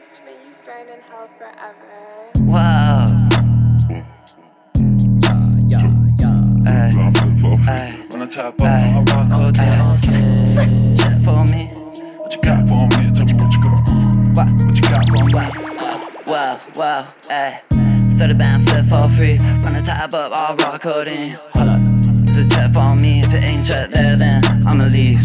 first, may you burn in hell forever. Wow. When I tap out, I rock all day. Check for me. What you got for me? Tell me what you got. What you got for me? Wow, wow, ay. 30 band flip for free. When I tap up, I rock all day. Hold up. There's a check for me. If it ain't check there, then I'ma leave.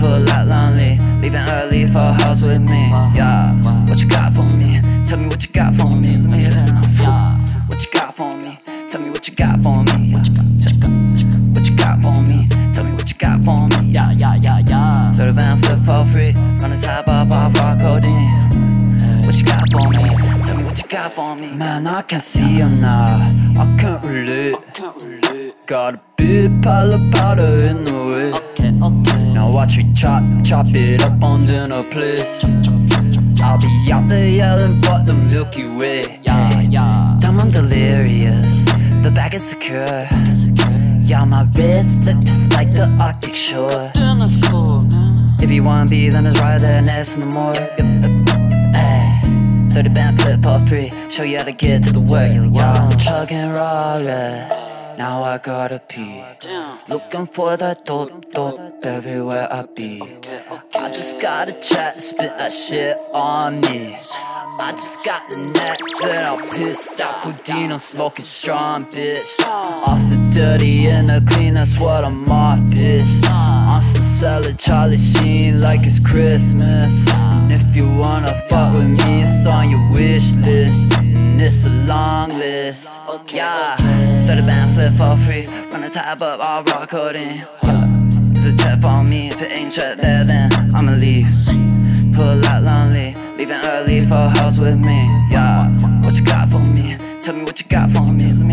Pull out lonely, leaving early for a house with me. Yeah, what you got for me? Tell me what you got for me. Let me hear it now. Yeah, what you got for me? Tell me what you got for me. Yeah. What you got for me? Tell me what you got for me. Yeah, yeah, yeah, yeah. 30 band flip for free. Gonna top up off our codeine. What you got for me? Tell me what you got for me. Man, I can't see you now. I can't relate. Got a big pile of powder in the way. Now watch me chop it up on dinner plates. I'll be out there yelling for the Milky Way. Damn, I'm delirious. The bag is secure. Yeah, my wrists look just like the Arctic shore. If you wanna be, then it's right there next in the morning. Ay, 30 band flip off free. Show you how to get to the work. I'm chugging raw red. Now I gotta pee. Looking for that dope everywhere I be. I just gotta chat, spit that shit on me. I just got the net, then I'll piss out Houdini. I'm smoking strong, bitch. Off the dirty and the clean, that's what I'm off, bitch. I'm still selling Charlie Sheen like it's Christmas. And if you wanna fuck with me, it's on your wish list. And it's a long list, yeah. 30 band flip for free. When I type up, I'll rock holding. There's a check for me. If it ain't check there, then I'ma leave. Pull out lonely, leaving early for a house with me. Yeah, what you got for me? Tell me what you got for me. Let me